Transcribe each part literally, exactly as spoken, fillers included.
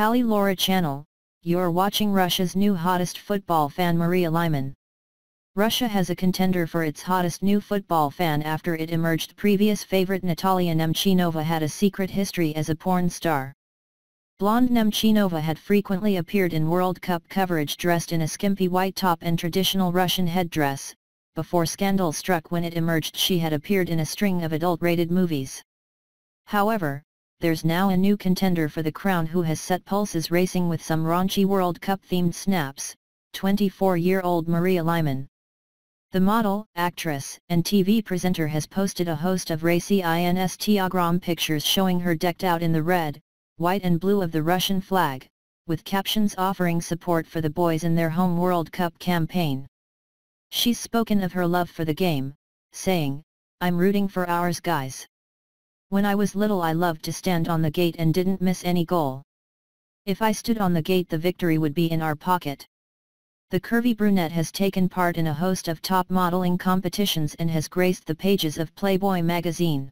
Halle Laura channel, you're watching Russia's new hottest football fan Maria Liman. Russia has a contender for its hottest new football fan after it emerged previous favorite Natalia Nemchinova had a secret history as a porn star. Blonde Nemchinova had frequently appeared in World Cup coverage dressed in a skimpy white top and traditional Russian headdress, before scandal struck when it emerged she had appeared in a string of adult-rated movies. However, there's now a new contender for the crown who has set pulses racing with some raunchy World Cup-themed snaps, twenty-four-year-old Maria Liman. The model, actress, and T V presenter has posted a host of racy Instagram pictures showing her decked out in the red, white and blue of the Russian flag, with captions offering support for the boys in their home World Cup campaign. She's spoken of her love for the game, saying, "I'm rooting for ours guys. When I was little I loved to stand on the gate and didn't miss any goal. If I stood on the gate the victory would be in our pocket." The curvy brunette has taken part in a host of top modeling competitions and has graced the pages of Playboy magazine.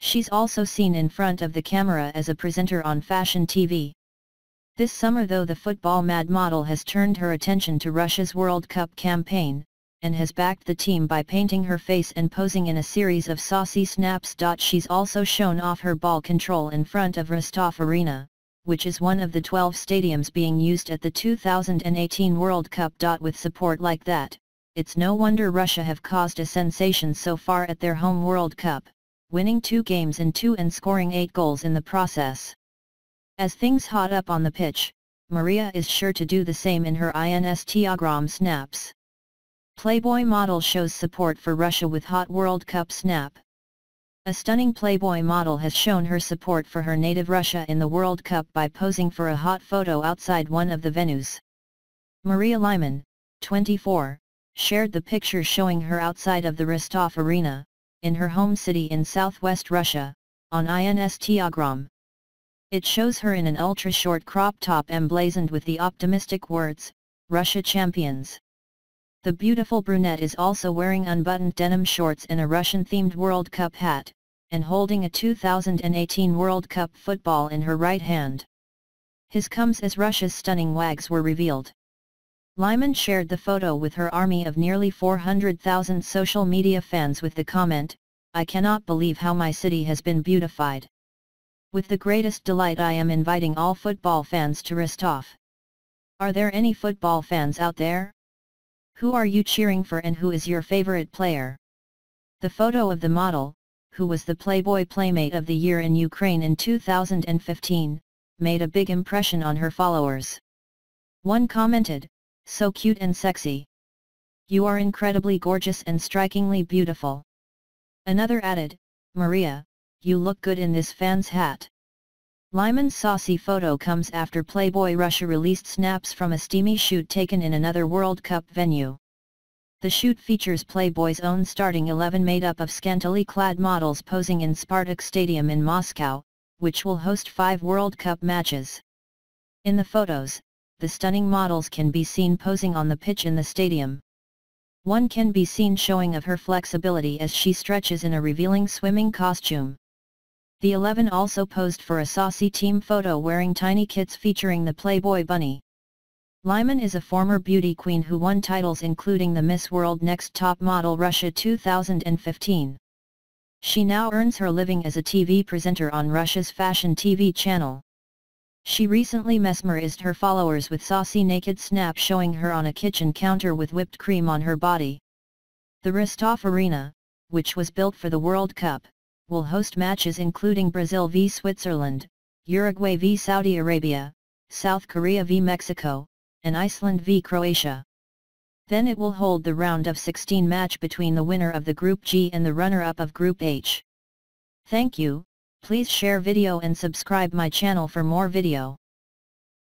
She's also seen in front of the camera as a presenter on Fashion T V. This summer though, the football mad model has turned her attention to Russia's World Cup campaign, and has backed the team by painting her face and posing in a series of saucy snaps. She's also shown off her ball control in front of Rostov Arena, which is one of the twelve stadiums being used at the two thousand eighteen World Cup. With support like that, it's no wonder Russia have caused a sensation so far at their home World Cup, winning two games in two and scoring eight goals in the process. As things hot up on the pitch, Maria is sure to do the same in her Instagram snaps. Playboy model shows support for Russia with hot World Cup snap. A stunning Playboy model has shown her support for her native Russia in the World Cup by posing for a hot photo outside one of the venues. Maria Liman, twenty-four, shared the picture showing her outside of the Rostov Arena, in her home city in southwest Russia, on Instagram. It shows her in an ultra-short crop top emblazoned with the optimistic words, "Russia Champions." The beautiful brunette is also wearing unbuttoned denim shorts and a Russian-themed World Cup hat, and holding a two thousand eighteen World Cup football in her right hand. His comes as Russia's stunning wags were revealed. Liman shared the photo with her army of nearly four hundred thousand social media fans with the comment, "I cannot believe how my city has been beautified. With the greatest delight I am inviting all football fans to Rostov. Are there any football fans out there? Who are you cheering for and who is your favorite player?" The photo of the model, who was the Playboy Playmate of the Year in Ukraine in two thousand fifteen, made a big impression on her followers. One commented, "So cute and sexy. You are incredibly gorgeous and strikingly beautiful." Another added, "Maria, you look good in this fan's hat." Liman's saucy photo comes after Playboy Russia released snaps from a steamy shoot taken in another World Cup venue. The shoot features Playboy's own starting eleven made up of scantily clad models posing in Spartak Stadium in Moscow, which will host five World Cup matches. In the photos, the stunning models can be seen posing on the pitch in the stadium. One can be seen showing of her flexibility as she stretches in a revealing swimming costume. The eleven also posed for a saucy team photo wearing tiny kits featuring the Playboy bunny. Liman is a former beauty queen who won titles including the Miss World Next Top Model Russia two thousand fifteen. She now earns her living as a T V presenter on Russia's Fashion T V channel. She recently mesmerized her followers with saucy naked snap showing her on a kitchen counter with whipped cream on her body. The Rostov Arena, which was built for the World Cup, will host matches including Brazil v Switzerland, Uruguay v Saudi Arabia, South Korea v Mexico, and Iceland v Croatia. Then it will hold the round of sixteen match between the winner of the Group G and the runner-up of Group H. Thank you, please share video and subscribe my channel for more video.